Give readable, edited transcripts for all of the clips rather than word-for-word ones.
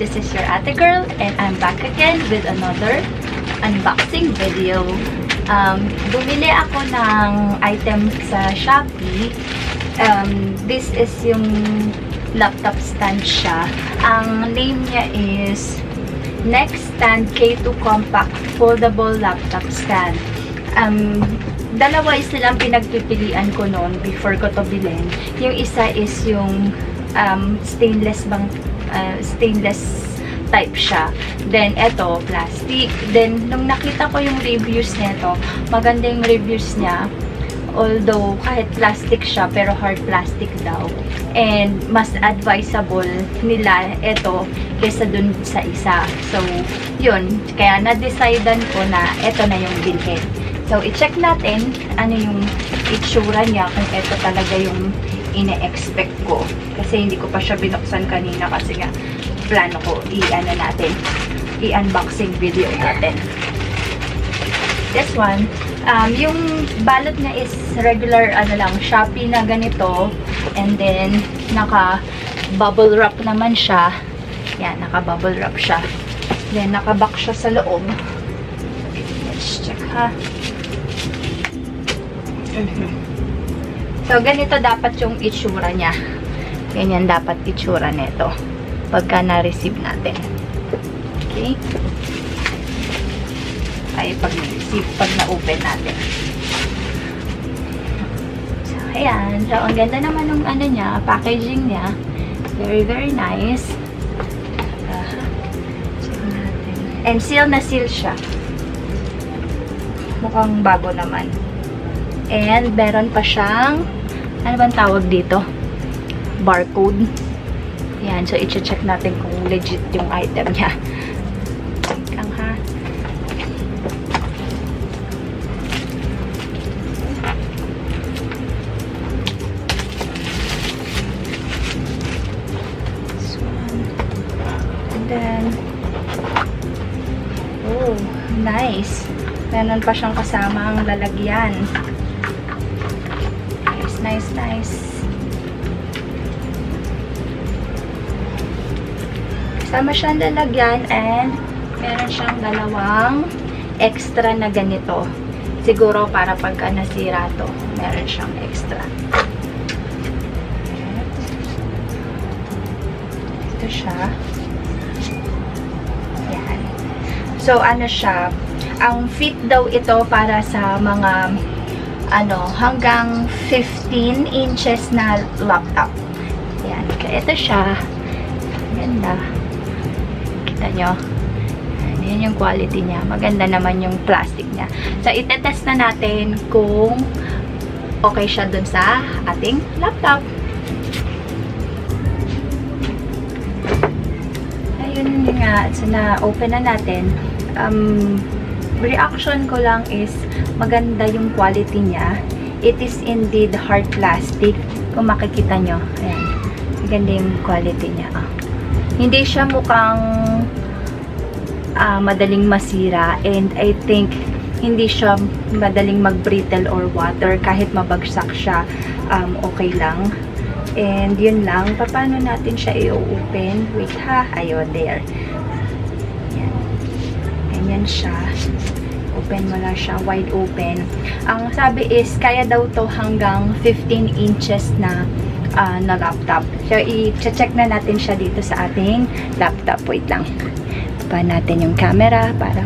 everyone, this is your Ate Girl and I'm back again with another unboxing video. Bumili ako ng item sa Shopee. This is yung laptop stand siya. Ang name niya is Nexstand K2 Compact Foldable Laptop Stand. Dalawa is nilang pinagpipilian ko noon before ko to bilhin. Yung isa is yung stainless type siya. Then, eto, plastic. Then, nung nakita ko yung reviews nito, maganda yung reviews niya. Although, kahit plastic siya, pero hard plastic daw. And, mas advisable nila eto kesa dun sa isa. So, yun. Kaya, na-decidean ko na eto na yung bilhin. So, i-check natin ano yung itsura niya kung eto talaga yung ine-expect ko. Kasi, hindi ko pa siya binuksan kanina kasi nga plano ko i-unboxing video natin. This one, yung balot niya is regular Shopee na ganito, and then naka bubble wrap naman siya. Yan, naka bubble wrap siya. Then naka box siya sa loob. Let's check ha. So ganito dapat yung itsura niya. Ganyan dapat itsura nito pagka na-receive natin. Okay? Ay, pag na-receive, pag na-open natin. So, ayan. So, ang ganda naman ng ano niya, packaging niya. Very, very nice. Check natin. And seal na seal siya. Mukhang bago naman. And, meron pa siyang, ano bang tawag dito? Barcode. Yan, so i-check natin kung legit yung item niya. Ang ha. This one. And then, oh, nice. Meron pa siyang kasamang lalagyan. Nice, nice, nice. Tama siyang lalagyan and meron siyang dalawang extra na ganito. Siguro para pagka nasira to, meron siyang extra. Ito siya. Ayan. So, ano siya? Ang fit daw ito para sa mga ano, hanggang 15 inches na laptop. Ayan. Kaya ito siya. Ganda. Nyo. Yan yung quality niya. Maganda naman yung plastic niya. So, itetest na natin kung okay siya dun sa ating laptop. Ayun nga. So, na-open na natin. Reaction ko lang is maganda yung quality niya. It is indeed hard plastic. Kung makikita nyo. Ayan. Maganda yung quality niya. Oh. Hindi siya mukhang madaling masira, and I think hindi siya madaling mag-brittle or water. Kahit mabagsak siya, okay lang. And yun lang, paano natin siya i-open? Wait ha, ayun, there. Ayan. Ganyan siya. Open mo lang siya, wide open. Ang sabi is, kaya daw to hanggang 15 inches na laptop. So, i-check na natin siya dito sa ating laptop. Wait lang. Tapan natin yung camera para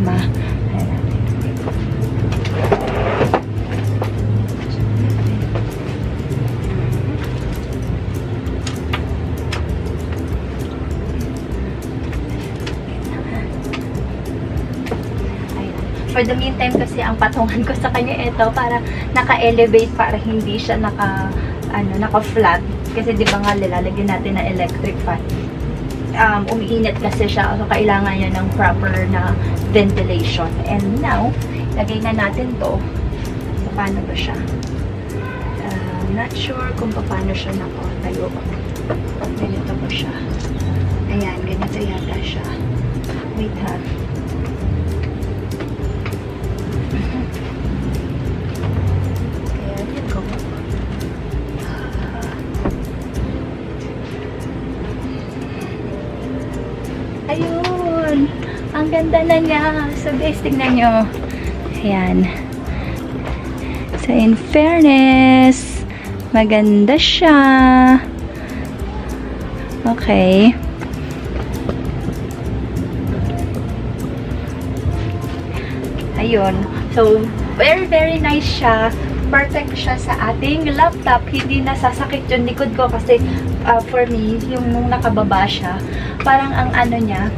For the meantime kasi ang patungan ko sa kanya ito para naka-elevate, para hindi siya naka-flat. Kasi di ba nga lalagyan natin na electric fan. Umiinit kasi siya. So, kailangan niya ng proper na ventilation. And now, lagay na natin to. So, paano ba siya? Not sure kung paano siya nakatayo. Ganito ba siya? Ayan, ganito yata siya. Wait ha. Ang ganda na niya. So guys, tignan nyo. Ayan. So in fairness, maganda siya. Okay. Ayun. So, very nice siya. Perfect siya sa ating laptop. Hindi nasasakit yung likod ko kasi for me, yung nung nakababa siya, parang ang ano niya,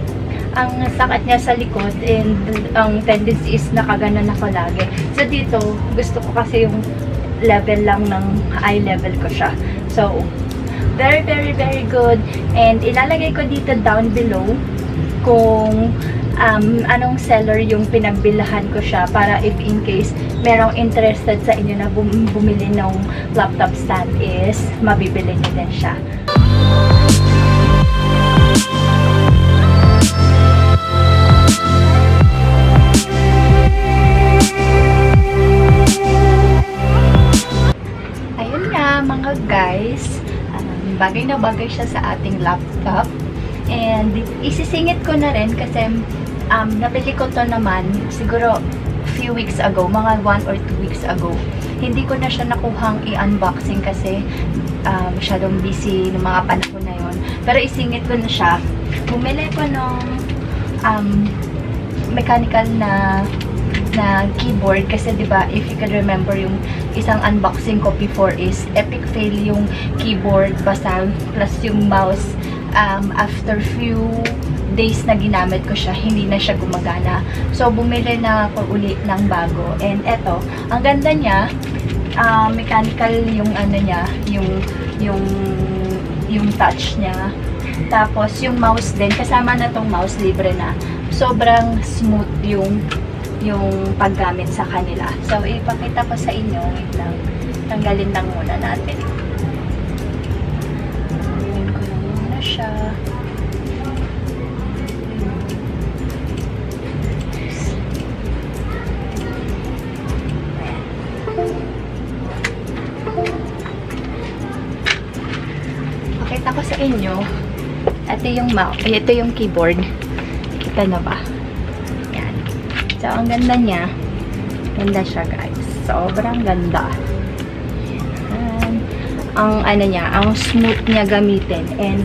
ang sakit niya sa likod and ang tendency is nakaganan na palagi. So dito, gusto ko kasi yung level lang ng eye level ko siya. So, very good. And ilalagay ko dito down below kung anong seller yung pinagbilahan ko siya para if in case merong interested sa inyo na bumili ng laptop stand is mabibili niyo din siya. Ayun nga mga guys, bagay na bagay siya sa ating laptop. And isisingit ko na rin kasi nabili ko to naman siguro few weeks ago, mga 1 or 2 weeks ago. Hindi ko na siya nakuhang i-unboxing kasi masyadong busy ng mga panahon na yun. Pero isingit ko na siya. Bumili ko ng mechanical na keyboard kasi diba, if you can remember yung isang unboxing ko before is epic fail yung keyboard basta plus yung mouse. After few days na ginamit ko siya, hindi na siya gumagana. So, bumili na ako ulit ng bago. And eto, ang ganda niya, mechanical yung ano niya, yung touch niya. Tapos, yung mouse din, kasama na tong mouse, libre na. Sobrang smooth yung paggamit sa kanila. So, ipakita ko sa inyo. Wait lang. Tanggalin lang muna natin. Siya. Pakita ko sa inyo, ito yung keyboard. Kita na ba? Yan. So, ang ganda niya. Ganda siya, guys. Sobrang ganda. Ang ano niya, ang smooth niya gamitin. And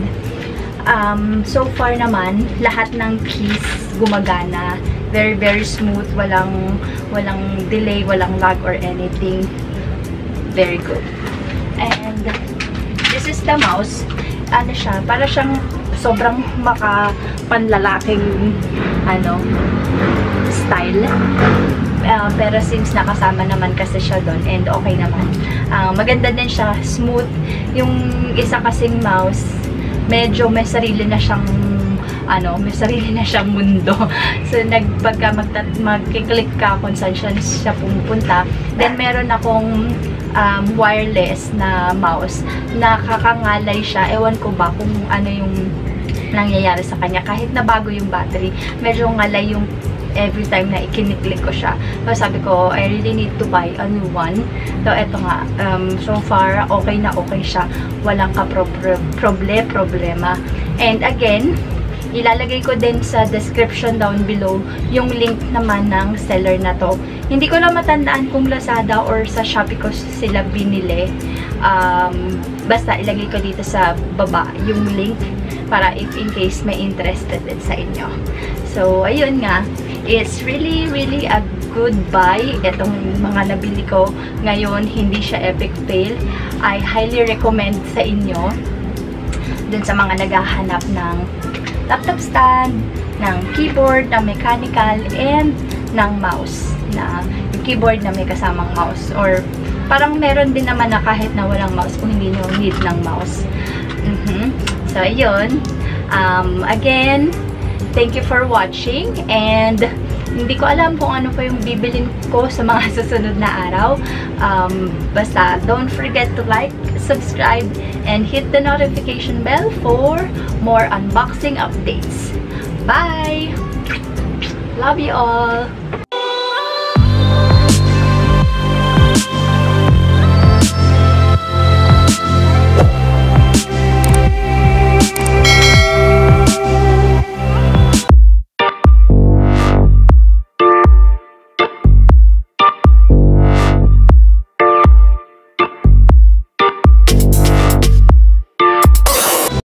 so far naman, lahat ng keys gumagana. Very smooth, walang delay, walang lag or anything. Very good. And this is the mouse. Ano siya, para siyang sobrang makapanlalaking ano style. Pero since nakasama naman kasi siya doon and okay naman. Maganda din siya, smooth. Yung isa kasing mouse, medyo may sarili na siyang ano, may sarili na siyang mundo. So nagpagka magki-click ka kung saan siya pumunta. Then meron akong wireless na mouse. Nakakangalay siya. Ewan ko ba kung ano yung nangyayari sa kanya kahit na bago yung battery. Medyo ngalay yung every time na ikiniklik ko siya. So, sabi ko, I really need to buy a new one. So, eto nga. So far, okay na okay siya. Walang problema. And again, ilalagay ko din sa description down below yung link naman ng seller na to. Hindi ko lang matandaan kung Lazada or sa Shopee ko sila binili. Basta, ilagay ko dito sa baba yung link para if in case may interested din sa inyo. So, ayun nga. It's really a good buy. Itong mga nabili ko ngayon, hindi siya epic fail. I highly recommend sa inyo dun sa mga naghahanap ng laptop stand, ng keyboard na mechanical, and ng mouse. Na keyboard na may kasamang mouse. Or parang meron din naman na kahit na walang mouse kung hindi nyo need ng mouse. So, ayun. Again, thank you for watching. And hindi ko alam kung ano pa yung bibilin ko sa mga susunod na araw. Basta, don't forget to like, subscribe, and hit the notification bell for more unboxing updates. Bye! Love you all!